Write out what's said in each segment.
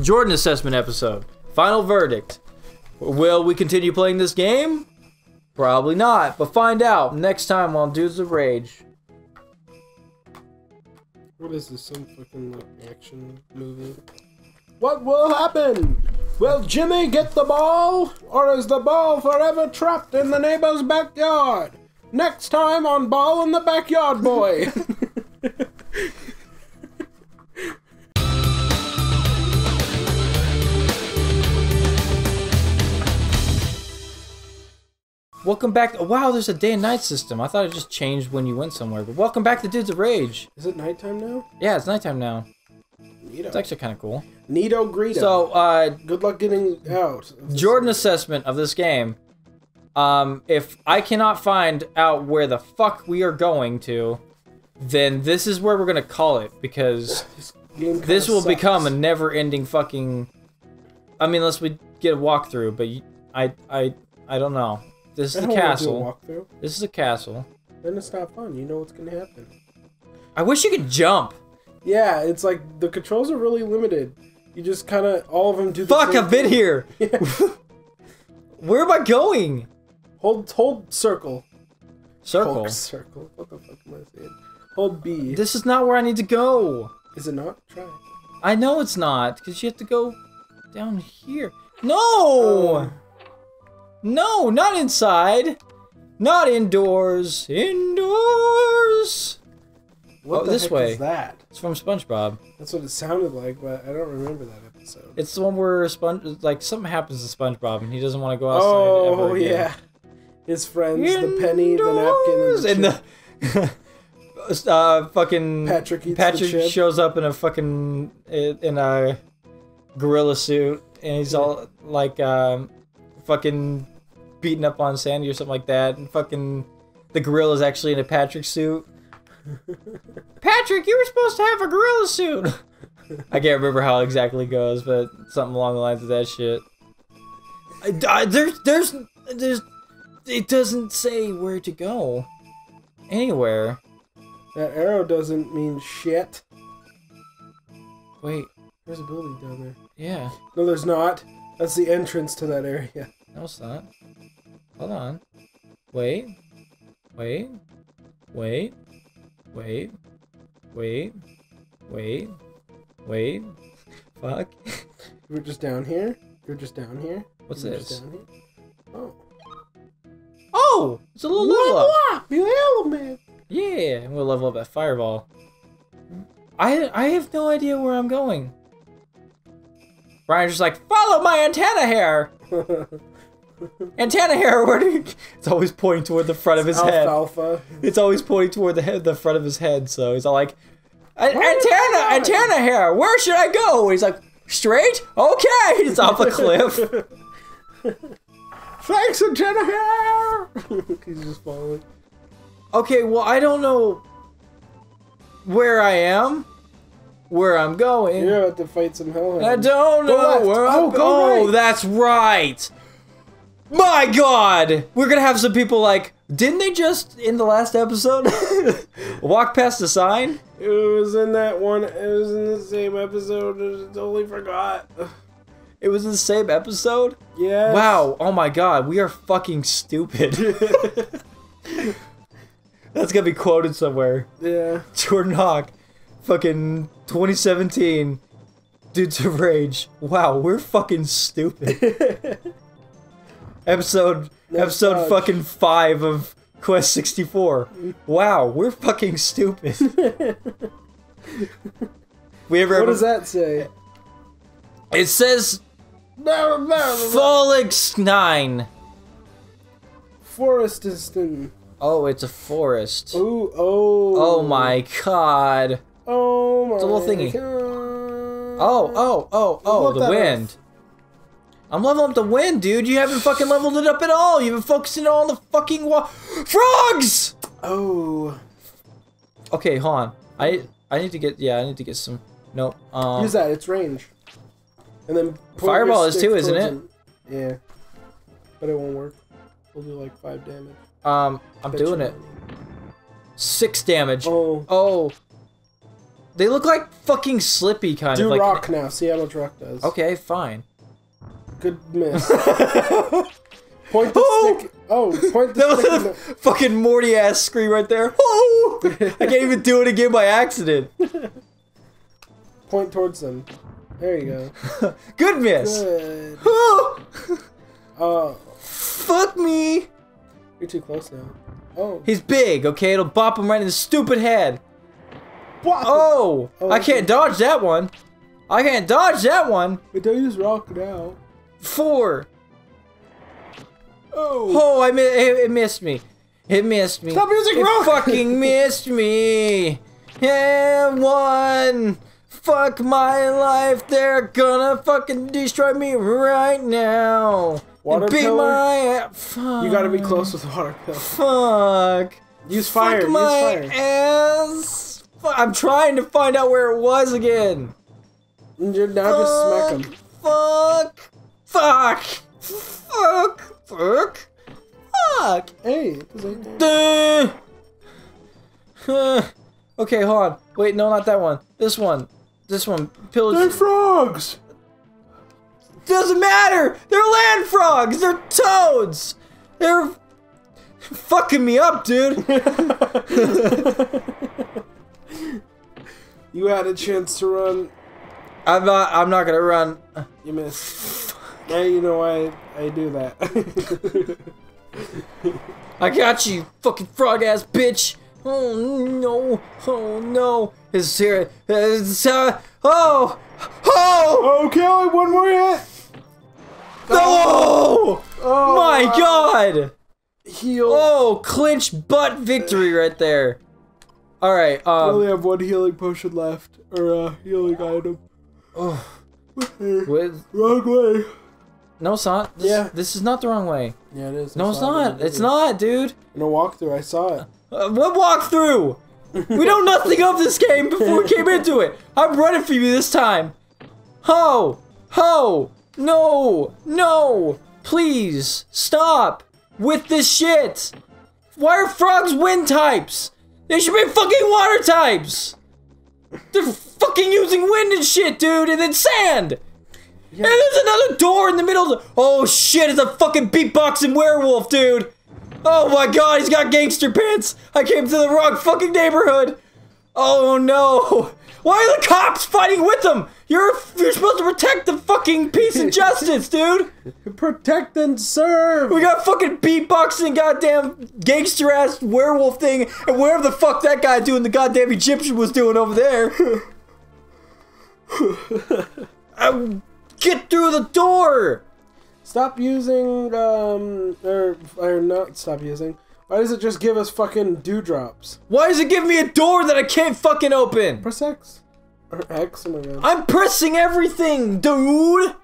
Jordan assessment episode. Final verdict. Will we continue playing this game? Probably not, but find out next time on Dudes of Rage. What is this, some fucking like, action movie? What will happen? Will Jimmy get the ball? Or is the ball forever trapped in the neighbor's backyard? Next time on Ball in the Backyard Boy. Welcome back. Wow, there's a day and night system. I thought it just changed when you went somewhere, but welcome back to Dudes of Rage. Is it nighttime now? Yeah, it's nighttime now. Neato. It's actually kind of cool. Neato Greedo. So, good luck getting out. Jordan assessment of this game. If I cannot find out where the fuck we are going to, then this is where we're going to call it, because this will become a never-ending fucking... I mean, unless we get a walkthrough, but I don't know. This is the castle. This is a castle. Then it's not fun. You know what's gonna happen. I wish you could jump. Yeah, it's like the controls are really limited. You just kind of all of them do. The fuck! I've been here. Yeah. Where am I going? Hold circle. Circle. Hold circle. What the fuck am I saying? Hold B. This is not where I need to go. Is it not? Try it. I know it's not, because you have to go down here. No. No, not inside. Not indoors. Indoors. What the heck is that? It's from SpongeBob. That's what it sounded like, but I don't remember that episode. It's the one where something happens to SpongeBob and he doesn't want to go outside ever again. Oh yeah. His friends, indoors. The penny, the napkin, and the fucking Patrick shows up in a fucking gorilla suit, and he's all like fucking beating up on Sandy or something like that, and fucking the gorilla's actually in a Patrick suit. Patrick, you were supposed to have a gorilla suit! I can't remember how it exactly goes, but something along the lines of that shit. It doesn't say where to go. Anywhere. That arrow doesn't mean shit. Wait. There's a building down there. Yeah. No, there's not. That's the entrance to that area. No, it's not. Hold on. Wait. Wait. Wait. Wait. Wait. Wait. Wait. Fuck. We're just down here. You're just down here. What's this? Down here. Oh. Oh! It's a little level up. Man. Yeah, I'm gonna level up that fireball. I have no idea where I'm going. Brian's just like, follow my antenna hair! Antenna hair, where do you... It's always pointing toward the front of his head. Alfalfa. It's always pointing toward the front of his head, so he's all like, antenna hair, where should I go? And he's like, straight? Okay! He's off a cliff. Thanks, antenna hair! He's just falling. Okay, well, I don't know where I am. Where I'm going. You're about to fight some hellhounds. I don't know where I'm going. Oh, that's right. My God. We're going to have some people like, didn't they just, in the last episode, walk past the sign? It was in that one. It was in the same episode. I totally forgot. It was in the same episode? Yeah. Wow. Oh, my God. We are fucking stupid. That's going to be quoted somewhere. Yeah. Jordan Hawk. Fucking 2017 Dudes of Rage. Wow, we're fucking stupid. episode fucking 5 of Quest 64. Wow, we're fucking stupid. What does that say? It says FOLIX9. Forest is thin. Oh, it's a forest. Ooh, oh. Oh my God. Oh my! It's a little thingy. God. Oh! The wind. Off. I'm leveling up the wind, dude. You haven't fucking leveled it up at all. You've been focusing on the fucking frogs. Oh. Okay, hold on. I need to get some. No. Use that. It's range. And then fireball is too, isn't it? Yeah. But it won't work. We'll do like 5 damage. I'm doing it. 6 damage. Oh. They look like fucking Slippy kind of. Do rock now. See how much rock does. Okay, fine. Good miss. Point the stick. Oh, point the that stick. That was a fucking Morty ass scream right there. Oh! I can't even do it again by accident. Point towards them. There you go. Good miss. Good. Oh. Fuck me. You're too close now. Oh. He's big, okay? It'll bop him right in the stupid head. Wow. Oh, oh, I can't dodge that one. I can't dodge that one. But don't use rock now. 4. Oh. Oh, it missed me. It missed me. Stop using rock. It fucking missed me. Yeah, 1. Fuck my life. They're gonna fucking destroy me right now. Water pillar? Fuck. You gotta be close with water pillar. Fuck. Use fire. Fuck my ass. I'm trying to find out where it was again. You're now just smack him. Fuck. Fuck. Fuck. Fuck. Fuck. Hey. Okay, hold on. Wait, no, not that one. This one. This one. Pillage. They're frogs. Doesn't matter. They're land frogs. They're toads. They're fucking me up, dude. You had a chance to run. I'm not gonna run. You missed. Now you know why I do that. I got you, fucking frog ass bitch. Oh no. Oh no. Is here. Oh. Oh. Okay, one more hit. Oh. Oh my god. Heal. Oh, clinch butt victory right there. All right. I only have 1 healing potion left, or healing item. Oh, with wrong way. No, it's not. This, yeah, this is not the wrong way. Yeah, it is. No, it's not. It's not, dude. In a walkthrough, I saw it. What walkthrough? We know nothing of this game before we came into it. I'm running for you this time. Ho, ho, no, no! Please stop with this shit. Why are frogs wind types? They should be fucking water types! They're fucking using wind and shit, dude, and then sand! Yeah. And there's another door in the middle of the— oh shit, it's a fucking beatboxing werewolf, dude! Oh my god, he's got gangster pants! I came to the wrong fucking neighborhood! Oh no! Why are the cops fighting with them? You're supposed to protect the fucking peace and justice, dude! Protect and serve! We got fucking beatboxing goddamn gangster-ass werewolf thing, and wherever the fuck that guy doing the goddamn Egyptian was doing over there. Get through the door! Stop using, or not stop using. Why does it just give us fucking dewdrops? Why does it give me a door that I can't fucking open? Press X. Or X, oh my god. I'm pressing everything, dude!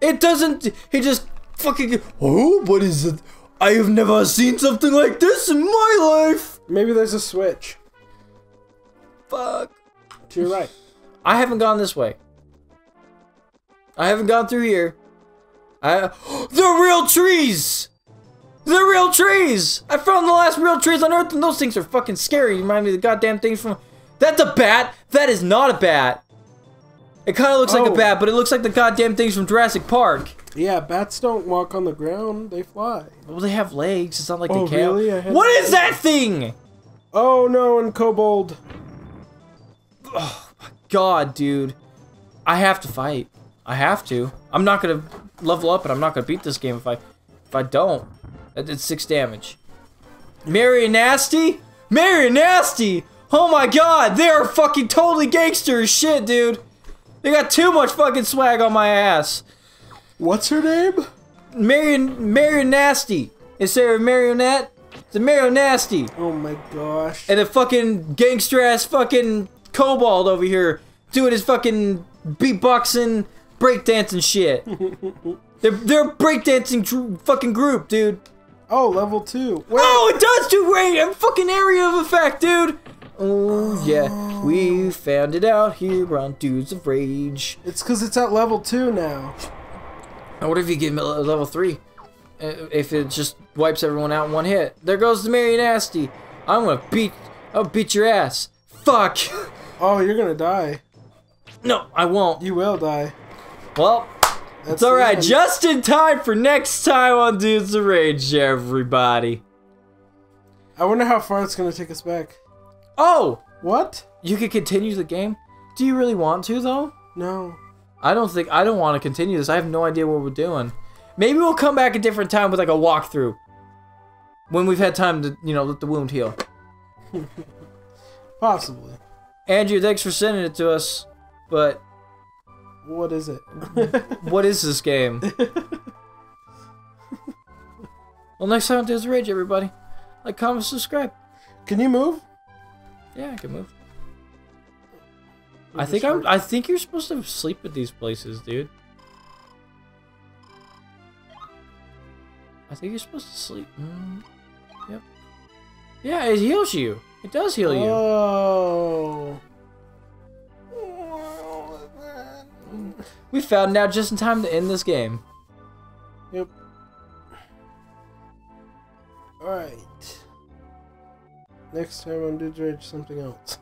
It doesn't... He just fucking... Oh, what is it? I have never seen something like this in my life! Maybe there's a switch. Fuck. To your right. I haven't gone this way. I haven't gone through here. They're real trees! They're real trees! I found the last real trees on Earth, and those things are fucking scary. You remind me of the goddamn things from... That's a bat! That is not a bat! It kinda looks like a bat, but it looks like the goddamn things from Jurassic Park. Yeah, bats don't walk on the ground, they fly. Well, they have legs, it's not like they can. Really? What is that thing?! Oh no, and Kobold. Oh my god, dude. I have to fight. I have to. I'm not gonna level up, and I'm not gonna beat this game if I don't. That did 6 damage. Marion Nasty? Marion Nasty! Oh my god, they are fucking totally gangster as shit, dude. They got too much fucking swag on my ass. What's her name? Marion Nasty. Is there a marionette? It's a Marion Nasty. Oh my gosh. And a fucking gangster ass fucking Kobold over here doing his fucking beatboxing, breakdancing shit. They're a breakdancing fucking group, dude. Oh, level 2. Wait. Oh, it does do great. I'm fucking area of effect, dude. Oh yeah, we found it out here on Dudes of Rage. It's because it's at level 2 now. Now what if you get level 3? If it just wipes everyone out in 1 hit. There goes the Marion Nasty. I'm gonna beat your ass. Fuck! Oh, you're gonna die. No, I won't. You will die. Well, that's alright. Just in time for next time on Dudes of Rage, everybody. I wonder how far it's gonna take us back. Oh! What? You could continue the game? Do you really want to, though? No. I don't want to continue this. I have no idea what we're doing. Maybe we'll come back a different time with like a walkthrough. When we've had time to, you know, let the wound heal. Possibly. Andrew, thanks for sending it to us, but... What is it? What is this game? Well, next time on Dudes of Rage, everybody. Like, comment, subscribe. Can you move? Yeah, I can move. I think you're supposed to sleep at these places, dude. I think you're supposed to sleep. Yep. Yeah, it heals you. It does heal you. Oh. We found out just in time to end this game. Yep. Alright. Next time on Dudes of Rage, something else.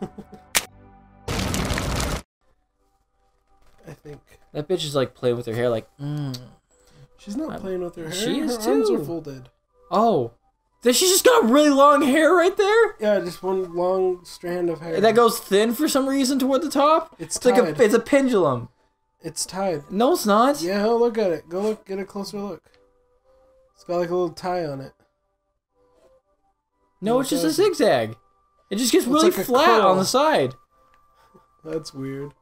I think. That bitch is like playing with her hair like, She's not playing with her hair. She is too. Her arms are folded. Oh. Then she's just got really long hair right there? Yeah, just one long strand of hair. And that goes thin for some reason toward the top? It's tied. Like it's a pendulum. It's tied. No, it's not. Yeah, look at it. Go look. Get a closer look. It's got like a little tie on it. No, it's just a zigzag. It just gets really flat on the side. That's weird.